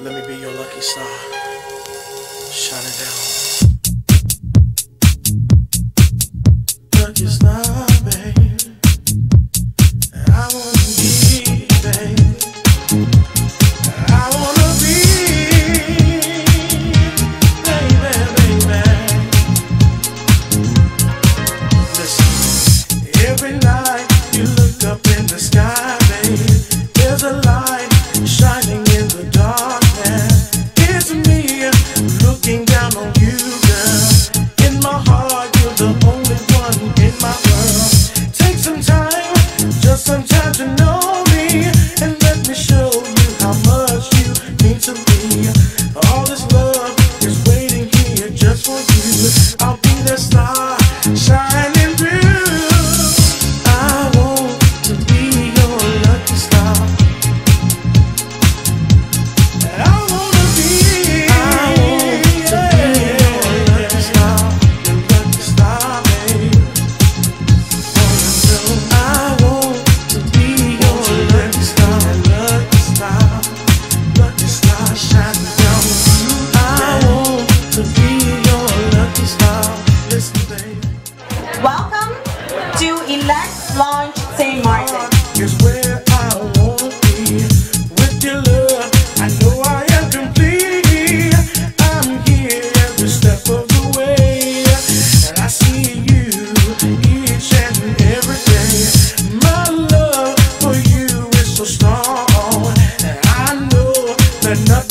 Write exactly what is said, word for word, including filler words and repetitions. Let me be your lucky star. Shine it down. Lucky star, babe. I wanna be, babe. I wanna be, baby, baby. Listen, every night you look up in the sky, babe. There's a light shining in the dark. It's me looking down on you, girl. In my heart, you're the only one in my world. Take some time, just some time to know me, and let me show you how much you mean to me. All this love is waiting here just for you. I'll be the star shining through. I want to be your lucky star. Welcome to Elect Launch Saint Martin. Is where I want to be. With your love, I know I am complete. I'm here every step of the way, and I see you each and every day. My love for you is so strong, and I know that nothing